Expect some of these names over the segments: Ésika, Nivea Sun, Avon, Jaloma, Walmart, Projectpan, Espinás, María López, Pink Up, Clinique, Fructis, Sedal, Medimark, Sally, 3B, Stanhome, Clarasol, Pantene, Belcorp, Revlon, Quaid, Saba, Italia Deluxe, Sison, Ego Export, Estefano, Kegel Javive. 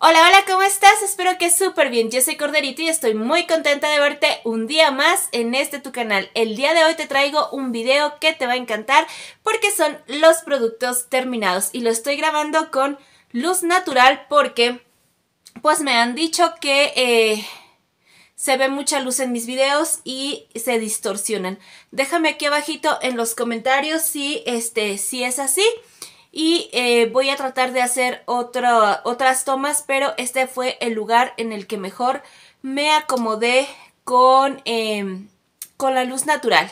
Hola, hola, ¿cómo estás? Espero que súper bien. Yo soy Corderito y estoy muy contenta de verte un día más en este tu canal. El día de hoy te traigo un video que te va a encantar porque son los productos terminados y lo estoy grabando con luz natural porque pues me han dicho que se ve mucha luz en mis videos y se distorsionan. Déjame aquí abajito en los comentarios si, si es así. Y voy a tratar de hacer otras tomas, pero este fue el lugar en el que mejor me acomodé con la luz natural.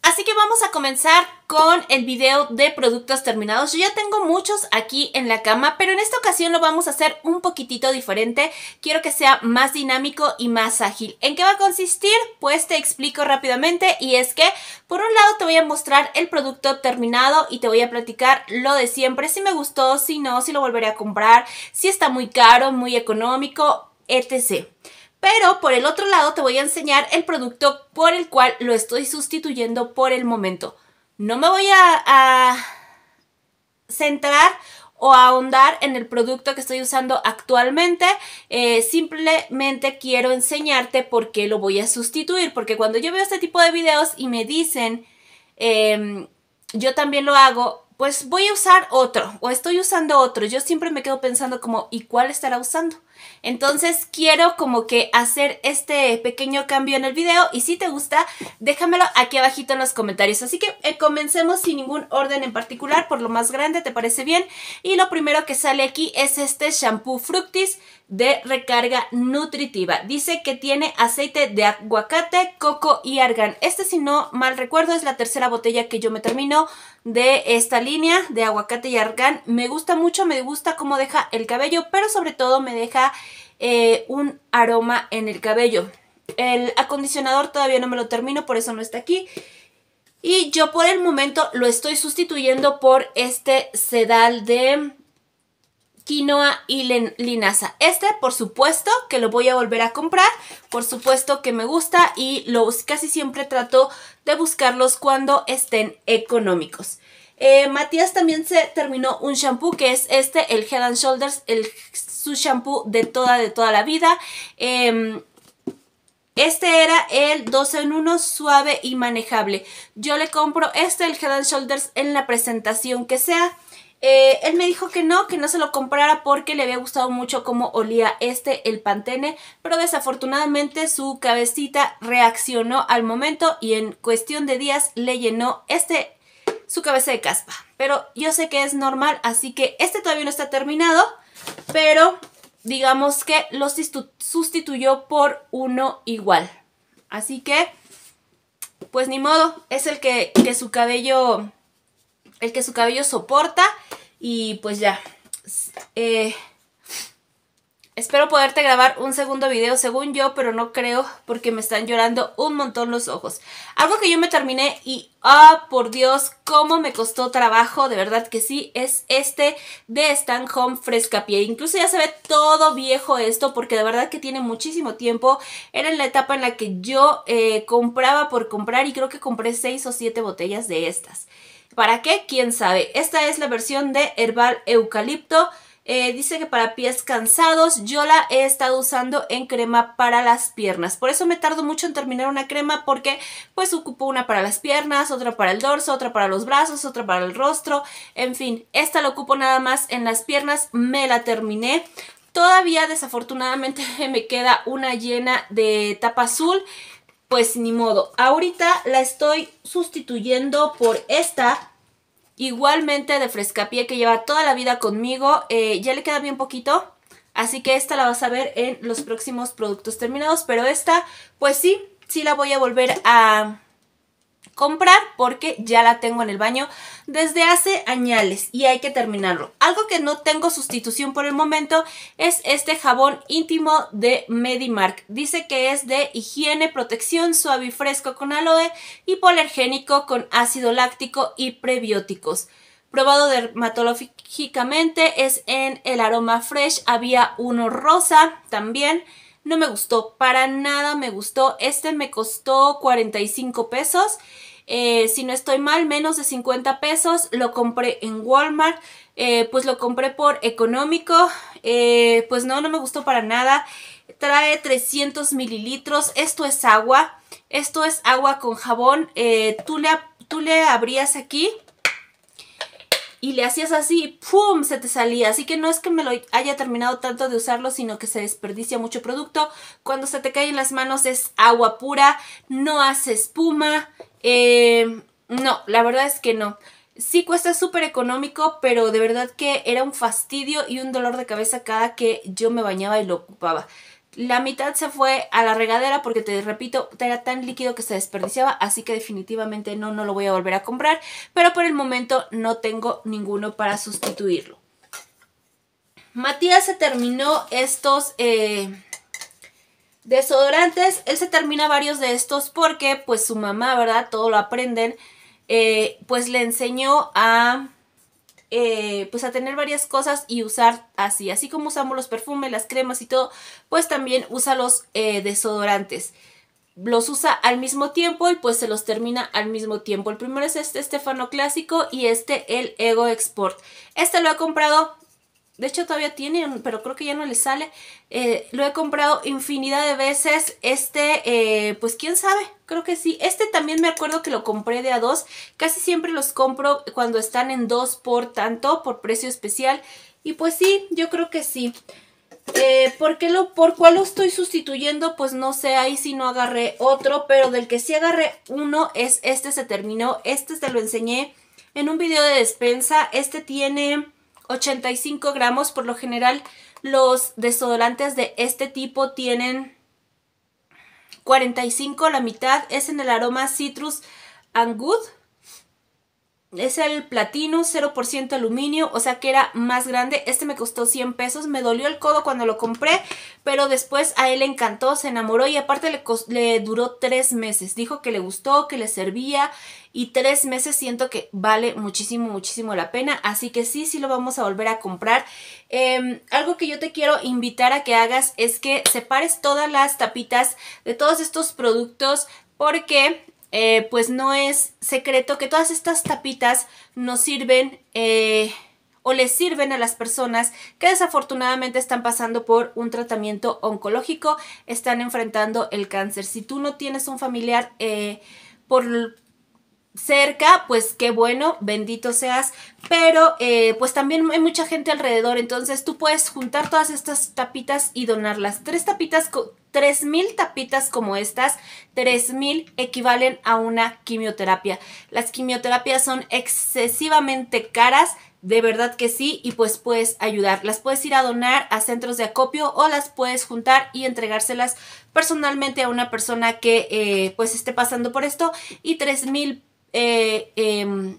Así que vamos a comenzar con el video de productos terminados. Yo ya tengo muchos aquí en la cama, pero en esta ocasión lo vamos a hacer un poquitito diferente. Quiero que sea más dinámico y más ágil. ¿En qué va a consistir? Pues te explico rápidamente, y es que por un lado te voy a mostrar el producto terminado y te voy a platicar lo de siempre. Si me gustó, si no, si lo volveré a comprar, si está muy caro, muy económico, etc. Pero por el otro lado te voy a enseñar el producto por el cual lo estoy sustituyendo por el momento. No me voy a centrar o a ahondar en el producto que estoy usando actualmente. Simplemente quiero enseñarte por qué lo voy a sustituir. Porque cuando yo veo este tipo de videos y me dicen, yo también lo hago, pues voy a usar otro o estoy usando otro. Yo siempre me quedo pensando como, ¿y cuál estará usando? Entonces quiero como que hacer este pequeño cambio en el video, y si te gusta, déjamelo aquí abajito en los comentarios. Así que comencemos sin ningún orden en particular, por lo más grande, ¿te parece bien? Y lo primero que sale aquí es este shampoo Fructis de recarga nutritiva. Dice que tiene aceite de aguacate, coco y argán. Este, si no mal recuerdo, es la tercera botella que yo me termino de esta línea de aguacate y argán. Me gusta mucho, me gusta cómo deja el cabello, pero sobre todo me deja un aroma en el cabello. El acondicionador todavía no me lo termino, por eso no está aquí. Y yo por el momento lo estoy sustituyendo por este sedal de quinoa y linaza. Este, por supuesto, que lo voy a volver a comprar. Por supuesto que me gusta y casi siempre trato de buscarlos cuando estén económicos. Matías también se terminó un shampoo que es este, el Head and Shoulders, su shampoo de toda la vida. Este era el 12 en 1 suave y manejable. Yo le compro este, el Head and Shoulders, en la presentación que sea. Él me dijo que no se lo comprara porque le había gustado mucho cómo olía el Pantene, pero desafortunadamente su cabecita reaccionó al momento y en cuestión de días le llenó su cabeza de caspa. Pero yo sé que es normal, así que este todavía no está terminado, pero digamos que lo sustituyó por uno igual. Así que, pues ni modo, es el que su cabello soporta y pues ya. Espero poderte grabar un segundo video según yo, pero no creo porque me están llorando un montón los ojos. Algo que yo me terminé y por Dios, cómo me costó trabajo, de verdad que sí, es este de Stanhome Frescapie. Incluso ya se ve todo viejo esto porque de verdad que tiene muchísimo tiempo. Era en la etapa en la que yo compraba por comprar, y creo que compré 6 o 7 botellas de estas. ¿Para qué? ¿Quién sabe? Esta es la versión de Herbal Eucalipto. Dice que para pies cansados. Yo la he estado usando en crema para las piernas. Por eso me tardo mucho en terminar una crema, porque pues ocupo una para las piernas, otra para el dorso, otra para los brazos, otra para el rostro. En fin, esta la ocupo nada más en las piernas. Me la terminé. Todavía desafortunadamente me queda una llena de tapa azul. Pues ni modo, ahorita la estoy sustituyendo por esta, igualmente de Frescapie, que lleva toda la vida conmigo. Ya le queda bien poquito, así que esta la vas a ver en los próximos productos terminados. Pero esta, pues sí la voy a volver a comprar porque ya la tengo en el baño desde hace añales y hay que terminarlo. Algo que no tengo sustitución por el momento es este jabón íntimo de Medimark. Dice que es de higiene, protección, suave y fresco con aloe y hipoalergénico con ácido láctico y prebióticos. Probado dermatológicamente, es en el aroma Fresh. Había uno rosa también. No me gustó, para nada me gustó. Este me costó $45. si no estoy mal, menos de 50 pesos, lo compré en Walmart, pues lo compré por económico, pues no me gustó para nada. Trae 300 mililitros, esto es agua con jabón, tú le abrías aquí y le hacías así y ¡pum! Se te salía. Así que no es que me lo haya terminado tanto de usarlo, sino que se desperdicia mucho producto. Cuando se te cae en las manos es agua pura, no hace espuma. No, la verdad es que no. Sí cuesta súper económico, pero de verdad que era un fastidio y un dolor de cabeza cada que yo me bañaba y lo ocupaba. La mitad se fue a la regadera porque, te repito, era tan líquido que se desperdiciaba, así que definitivamente no lo voy a volver a comprar, pero por el momento no tengo ninguno para sustituirlo. Matías se terminó estos desodorantes. Él se termina varios de estos porque pues su mamá, ¿verdad? Todo lo aprenden, pues le enseñó a... pues a tener varias cosas y usar así. Así como usamos los perfumes, las cremas y todo, pues también usa los desodorantes. Los usa al mismo tiempo y pues se los termina al mismo tiempo. El primero es este Estefano Clásico y este el Ego Export. Este lo he comprado, de hecho todavía tiene, pero creo que ya no le sale. Lo he comprado infinidad de veces. Este, pues quién sabe, creo que sí. Este también me acuerdo que lo compré de a dos. Casi siempre los compro cuando están en dos por tanto, por precio especial. Y pues sí, yo creo que sí. ¿Por cuál lo estoy sustituyendo? Pues no sé, ahí sí no agarré otro. Pero del que sí agarré uno es este, se terminó. Este se lo enseñé en un video de despensa. Este tiene 85 gramos. Por lo general los desodorantes de este tipo tienen 45, la mitad. Es en el aroma Citrus and Good. Es el platino, 0% aluminio, o sea que era más grande. Este me costó 100 pesos, me dolió el codo cuando lo compré, pero después a él le encantó, se enamoró y aparte le duró 3 meses. Dijo que le gustó, que le servía y 3 meses siento que vale muchísimo, muchísimo la pena. Así que sí lo vamos a volver a comprar. Algo que yo te quiero invitar a que hagas es que separes todas las tapitas de todos estos productos porque... pues no es secreto que todas estas tapitas nos sirven o les sirven a las personas que desafortunadamente están pasando por un tratamiento oncológico, están enfrentando el cáncer. Si tú no tienes un familiar por cerca, pues qué bueno, bendito seas, pero pues también hay mucha gente alrededor, entonces tú puedes juntar todas estas tapitas y donarlas. 3.000 tapitas como estas, 3.000 equivalen a una quimioterapia. Las quimioterapias son excesivamente caras, de verdad que sí, y pues puedes ayudar. Las puedes ir a donar a centros de acopio o las puedes juntar y entregárselas personalmente a una persona que pues esté pasando por esto. Y 3.000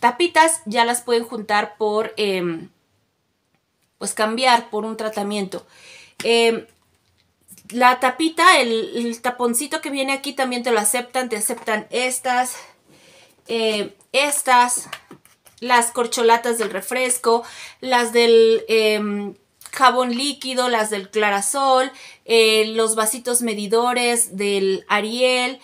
tapitas ya las pueden juntar por, pues cambiar por un tratamiento. La tapita, el taponcito que viene aquí también te lo aceptan. Te aceptan estas, las corcholatas del refresco, las del jabón líquido, las del Clarasol, los vasitos medidores del Ariel,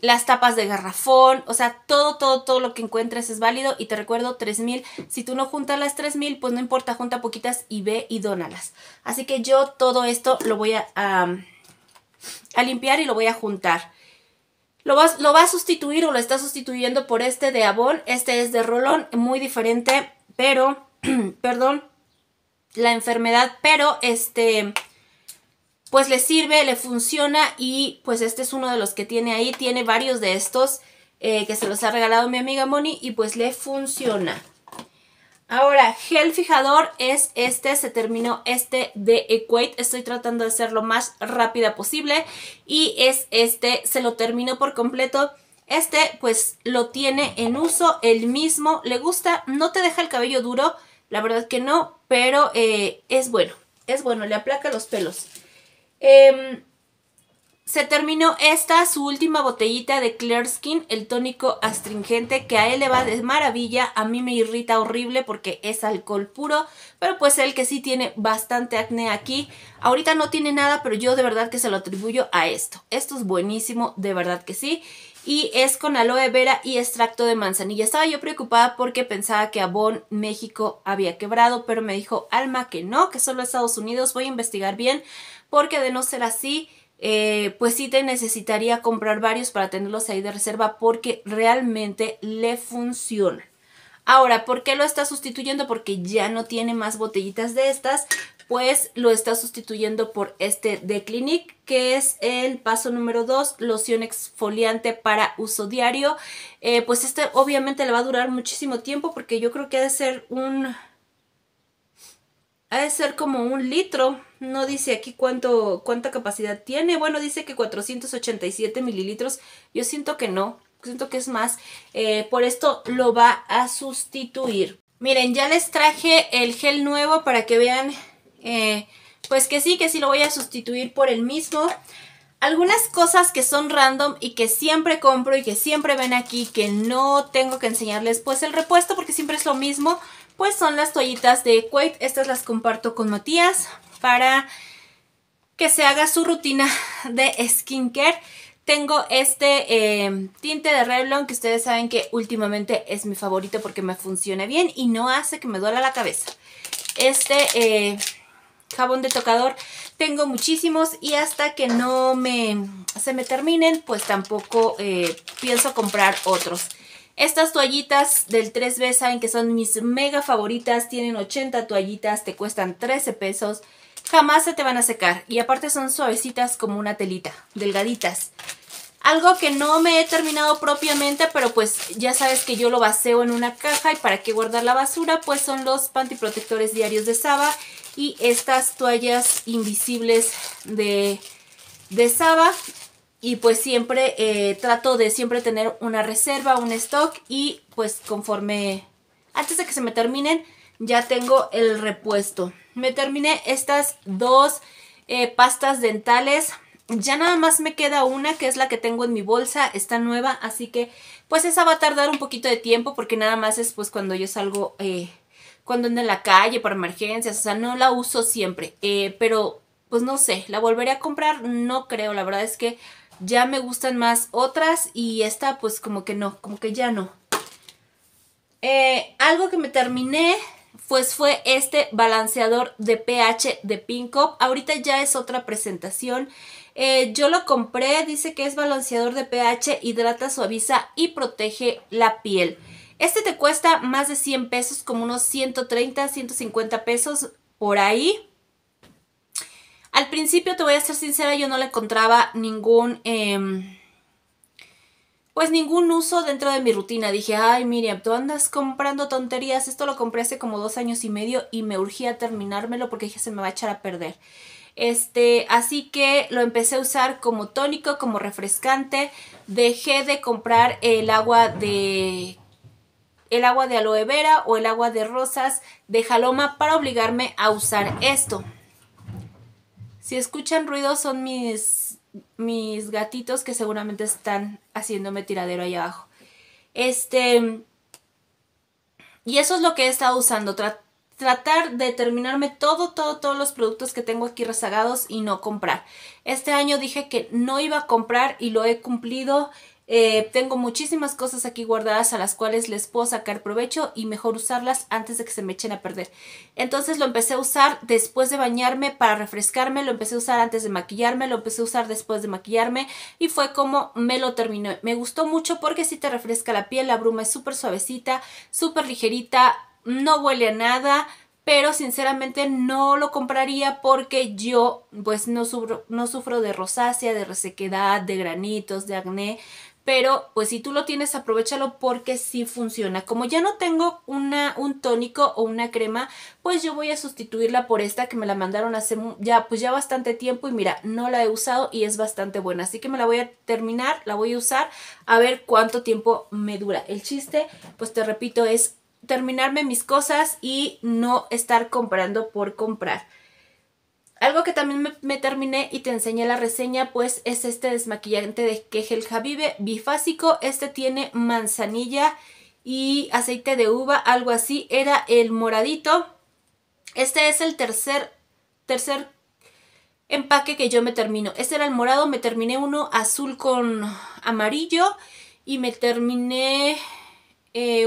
las tapas de garrafón, o sea, todo lo que encuentres es válido. Y te recuerdo, 3000, si tú no juntas las 3000, pues no importa, junta poquitas y ve y dónalas. Así que yo todo esto lo voy a limpiar y lo voy a juntar. Lo va a sustituir o lo está sustituyendo por este de Avon. Este es de Rolón, muy diferente, pero, perdón, la enfermedad, pero pues le sirve, le funciona y pues este es uno de los que tiene ahí. Tiene varios de estos que se los ha regalado mi amiga Moni y pues le funciona. Ahora, gel fijador es este. Se terminó este de Quaid. Estoy tratando de ser lo más rápida posible. Y es este, se lo terminó por completo. Este pues lo tiene en uso, el mismo. Le gusta, no te deja el cabello duro, la verdad que no, pero es bueno. Es bueno, le aplaca los pelos. Se terminó esta, su última botellita de Clear Skin, el tónico astringente que a él le va de maravilla, a mí me irrita horrible porque es alcohol puro, pero pues él que sí tiene bastante acné aquí, ahorita no tiene nada, pero yo de verdad que se lo atribuyo a esto. Esto es buenísimo, de verdad que sí. Y es con aloe vera y extracto de manzanilla. Estaba yo preocupada porque pensaba que Avon México había quebrado, pero me dijo Alma que no, que solo Estados Unidos. Voy a investigar bien porque de no ser así, pues sí te necesitaría comprar varios para tenerlos ahí de reserva porque realmente le funciona. Ahora, ¿por qué lo está sustituyendo? Porque ya no tiene más botellitas de estas, pues lo está sustituyendo por este de Clinique, que es el paso número 2, loción exfoliante para uso diario. Pues este obviamente le va a durar muchísimo tiempo porque yo creo que ha de ser un... ha de ser como un litro, no dice aquí cuánta capacidad tiene. Bueno, dice que 487 mililitros, yo siento que no, siento que es más. Por esto lo va a sustituir. Miren, ya les traje el gel nuevo para que vean... pues que sí lo voy a sustituir por el mismo. Algunas cosas que son random y que siempre compro y que siempre ven aquí que no tengo que enseñarles pues el repuesto porque siempre es lo mismo, pues son las toallitas de Quaid. Estas las comparto con Matías para que se haga su rutina de skincare. Tengo este tinte de Revlon que ustedes saben que últimamente es mi favorito porque me funciona bien y no hace que me duela la cabeza. Este jabón de tocador tengo muchísimos y hasta que no se me terminen pues tampoco pienso comprar otros. Estas toallitas del 3B saben que son mis mega favoritas, tienen 80 toallitas, te cuestan 13 pesos, jamás se te van a secar y aparte son suavecitas como una telita, delgaditas. Algo que no me he terminado propiamente, pero pues ya sabes que yo lo baseo en una caja y para qué guardar la basura, pues son los pantiprotectores diarios de Saba y estas toallas invisibles de Saba. Y pues siempre trato de siempre tener una reserva, un stock y pues conforme, antes de que se me terminen, ya tengo el repuesto. Me terminé estas dos pastas dentales. Ya nada más me queda una que es la que tengo en mi bolsa, está nueva, así que pues esa va a tardar un poquito de tiempo porque nada más es pues cuando yo salgo, cuando ando en la calle para emergencias, o sea, no la uso siempre, pero pues no sé, la volveré a comprar, no creo, la verdad es que ya me gustan más otras y esta pues como que no, como que ya no. Algo que me terminé... pues fue este balanceador de pH de Pink Up. Ahorita ya es otra presentación. Yo lo compré, dice que es balanceador de pH, hidrata, suaviza y protege la piel. Este te cuesta más de 100 pesos, como unos 130, 150 pesos por ahí. Al principio, te voy a ser sincera, yo no le encontraba ningún... pues ningún uso dentro de mi rutina. Dije, ay Miriam, tú andas comprando tonterías. Esto lo compré hace como 2 años y medio y me urgía terminármelo porque dije, se me va a echar a perder. Así que lo empecé a usar como tónico, como refrescante. Dejé de comprar el agua de aloe vera o el agua de rosas de Jaloma para obligarme a usar esto. Si escuchan ruido son mis gatitos que seguramente están haciéndome tiradero ahí abajo. Y eso es lo que he estado usando. Tratar de terminarme todos los productos que tengo aquí rezagados y no comprar. Este año dije que no iba a comprar y lo he cumplido. Tengo muchísimas cosas aquí guardadas a las cuales les puedo sacar provecho y mejor usarlas antes de que se me echen a perder. Entonces lo empecé a usar después de bañarme para refrescarme, lo empecé a usar antes de maquillarme, lo empecé a usar después de maquillarme y fue como me lo terminé. Me gustó mucho porque sí te refresca la piel, la bruma es súper suavecita, súper ligerita, no huele a nada, pero sinceramente no lo compraría porque yo pues no sufro de rosácea, de resequedad, de granitos, de acné. Pero pues si tú lo tienes, aprovechalo porque sí funciona. Como ya no tengo un tónico o una crema, pues yo voy a sustituirla por esta que me la mandaron hace ya bastante tiempo. Y mira, no la he usado y es bastante buena. Así que me la voy a terminar, la voy a usar a ver cuánto tiempo me dura. El chiste, pues te repito, es terminarme mis cosas y no estar comprando por comprar. Algo que también me terminé y te enseñé la reseña, pues es este desmaquillante de Kegel Javive bifásico. Este tiene manzanilla y aceite de uva, algo así. Era el moradito. Este es el tercer empaque que yo me termino. Este era el morado, me terminé uno azul con amarillo y me terminé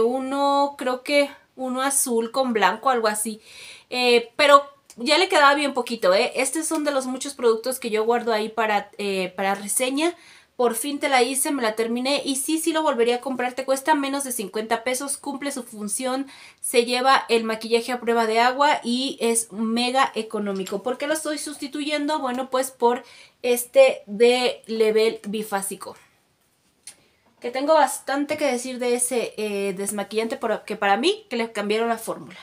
uno, creo que uno azul con blanco, algo así. Pero ya le quedaba bien poquito, ¿eh? Estos son de los muchos productos que yo guardo ahí para reseña. Por fin te la hice, me la terminé y sí, sí lo volvería a comprar. Te cuesta menos de 50 pesos, cumple su función, se lleva el maquillaje a prueba de agua y es mega económico. ¿Por qué lo estoy sustituyendo? Bueno, pues por este de Level bifásico. Que tengo bastante que decir de ese desmaquillante porque para mí que le cambiaron la fórmula.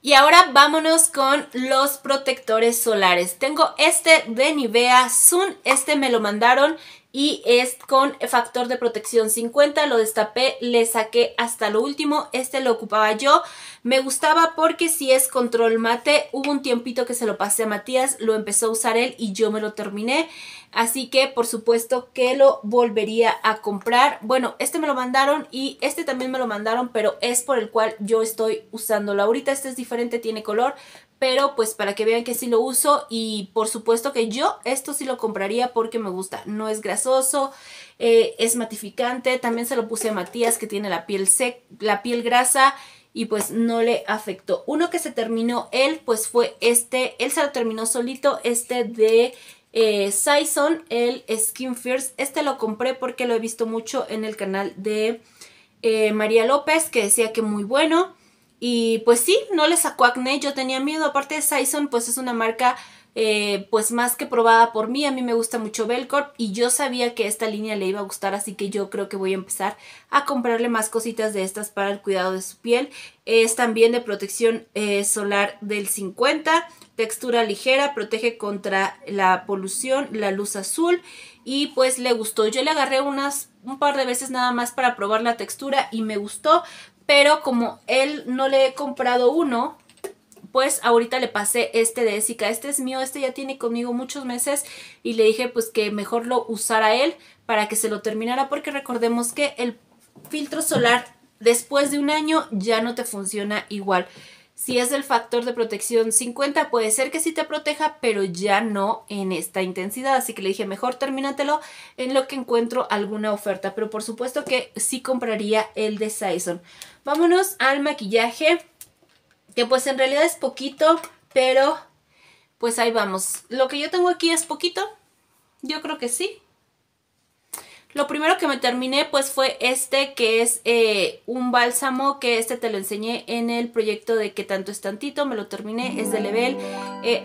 Y ahora vámonos con los protectores solares. Tengo este de Nivea Sun, este me lo mandaron y es con factor de protección 50, lo destapé, le saqué hasta lo último, este lo ocupaba yo. Me gustaba porque sí es control mate, hubo un tiempito que se lo pasé a Matías, lo empezó a usar él y yo me lo terminé. Así que por supuesto que lo volvería a comprar. Bueno, este me lo mandaron y este también me lo mandaron, pero es por el cual yo estoy usándolo ahorita. Este es diferente, tiene color, pero pues para que vean que sí lo uso. Y por supuesto que yo esto sí lo compraría porque me gusta. No es grasoso, es matificante. También se lo puse a Matías que tiene la piel seca, la piel grasa. Y pues no le afectó. Uno que se terminó él pues fue este. Él se lo terminó solito, este de... Sison, el Skin First. Este lo compré porque lo he visto mucho en el canal de María López, que decía que muy bueno. Y pues sí, no le sacó acné, yo tenía miedo. Aparte de Sison, pues es una marca pues más que probada por mí. A mí me gusta mucho Belcorp y yo sabía que esta línea le iba a gustar, así que yo creo que voy a empezar a comprarle más cositas de estas para el cuidado de su piel. Es también de protección solar del 50%. Textura ligera, protege contra la polución, la luz azul y pues le gustó. Yo le agarré un par de veces nada más para probar la textura y me gustó, pero como él no le he comprado uno, pues ahorita le pasé este de Ésika. Este es mío, este ya tiene conmigo muchos meses y le dije pues que mejor lo usara él para que se lo terminara porque recordemos que el filtro solar después de un año ya no te funciona igual. Si es del factor de protección 50, puede ser que sí te proteja, pero ya no en esta intensidad. Así que le dije, mejor termínatelo en lo que encuentro alguna oferta. Pero por supuesto que sí compraría el de Sison. Vámonos al maquillaje, que pues en realidad es poquito, pero pues ahí vamos. Lo que yo tengo aquí es poquito, yo creo que sí. Lo primero que me terminé pues fue este que es un bálsamo que este te lo enseñé en el proyecto de Que Tanto es Tantito. Me lo terminé, es de Level.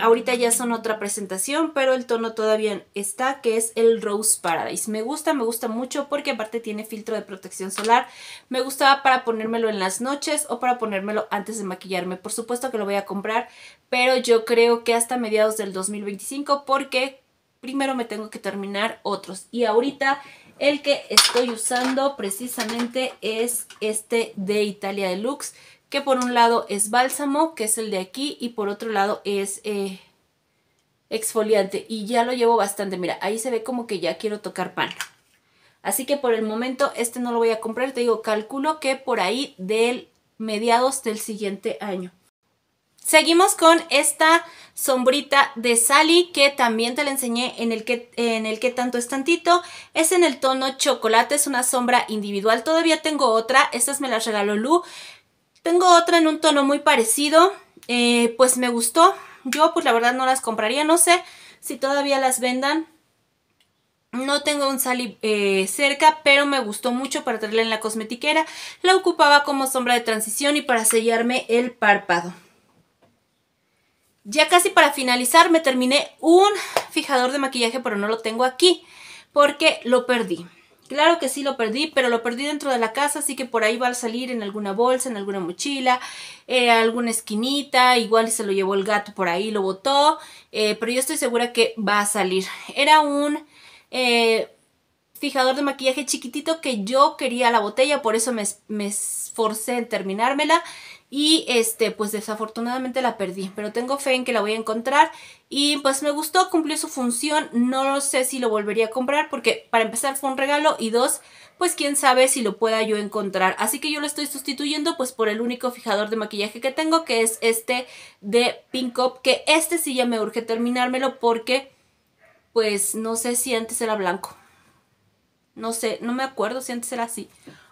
Ahorita ya son otra presentación, pero el tono todavía está, que es el Rose Paradise. Me gusta mucho porque aparte tiene filtro de protección solar. Me gustaba para ponérmelo en las noches o para ponérmelo antes de maquillarme. Por supuesto que lo voy a comprar, pero yo creo que hasta mediados del 2025 porque primero me tengo que terminar otros. Y ahorita... el que estoy usando precisamente es este de Italia Deluxe, que por un lado es bálsamo, que es el de aquí, y por otro lado es exfoliante. Y ya lo llevo bastante, mira, ahí se ve como que ya quiero tocar pan. Así que por el momento este no lo voy a comprar, te digo, calculo que por ahí del mediados del siguiente año. Seguimos con esta sombrita de Sally que también te la enseñé en el que tanto es tantito. Es en el tono chocolate, es una sombra individual. Todavía tengo otra, estas me las regaló Lu. Tengo otra en un tono muy parecido, pues me gustó. Yo pues la verdad no las compraría, no sé si todavía las vendan. No tengo un Sally cerca, pero me gustó mucho para traerla en la cosmetiquera. La ocupaba como sombra de transición y para sellarme el párpado. Ya casi para finalizar me terminé un fijador de maquillaje, pero no lo tengo aquí porque lo perdí. Claro que sí lo perdí, pero lo perdí dentro de la casa, así que por ahí va a salir en alguna bolsa, en alguna mochila, alguna esquinita. Igual se lo llevó el gato por ahí, lo botó, pero yo estoy segura que va a salir. Era un... fijador de maquillaje chiquitito que yo quería la botella, por eso me esforcé en terminármela y pues desafortunadamente la perdí, pero tengo fe en que la voy a encontrar y pues me gustó, cumplió su función. No sé si lo volvería a comprar porque para empezar fue un regalo y dos, pues quién sabe si lo pueda yo encontrar. Así que yo lo estoy sustituyendo pues por el único fijador de maquillaje que tengo, que es este de Pink Up, que sí ya me urge terminármelo porque pues no sé si antes era blanco. No sé, no me acuerdo si antes era así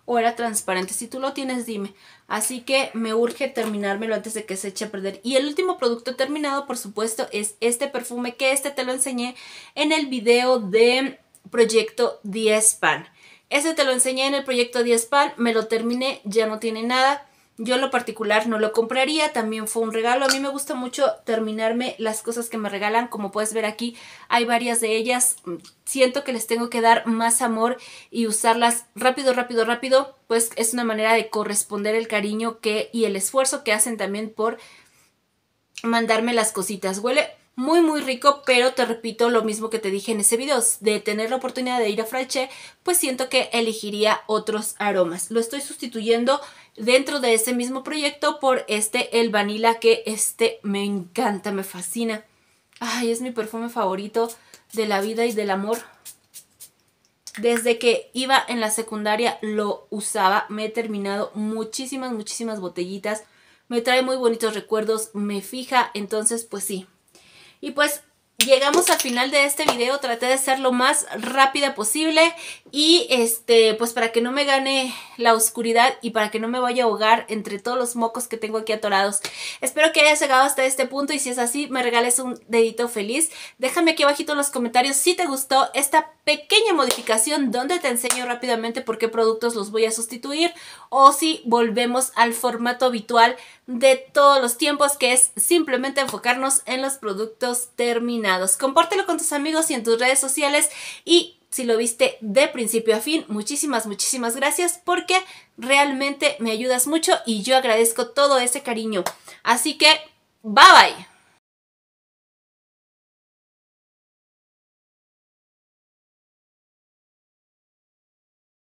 o era transparente. Si tú lo tienes, dime. Así que me urge terminármelo antes de que se eche a perder. Y el último producto terminado, por supuesto, es este perfume que te lo enseñé en el video de Proyecto 10 Pan. Te lo enseñé en el proyecto 10 Pan, me lo terminé, ya no tiene nada. Yo en lo particular no lo compraría, también fue un regalo. A mí me gusta mucho terminarme las cosas que me regalan, como puedes ver aquí hay varias de ellas. Siento que les tengo que dar más amor y usarlas rápido, rápido, rápido. Pues es una manera de corresponder el cariño y el esfuerzo que hacen también por mandarme las cositas. Huele muy muy rico, pero te repito lo mismo que te dije en ese video, de tener la oportunidad de ir a Frache, pues siento que elegiría otros aromas. Lo estoy sustituyendo dentro de ese mismo proyecto por el Vanilla, que me encanta, me fascina. Ay, es mi perfume favorito de la vida y del amor. Desde que iba en la secundaria lo usaba, me he terminado muchísimas, muchísimas botellitas. Me trae muy bonitos recuerdos, me fija, entonces pues sí. Y pues llegamos al final de este video, traté de ser lo más rápida posible y pues para que no me gane la oscuridad y para que no me vaya a ahogar entre todos los mocos que tengo aquí atorados. Espero que hayas llegado hasta este punto y si es así me regales un dedito feliz. Déjame aquí abajito en los comentarios si te gustó esta pequeña modificación donde te enseño rápidamente por qué productos los voy a sustituir o si volvemos al formato habitual de todos los tiempos, que es simplemente enfocarnos en los productos terminados. Compártelo con tus amigos y en tus redes sociales y si lo viste de principio a fin, muchísimas, muchísimas gracias porque realmente me ayudas mucho y yo agradezco todo ese cariño. Así que, bye bye.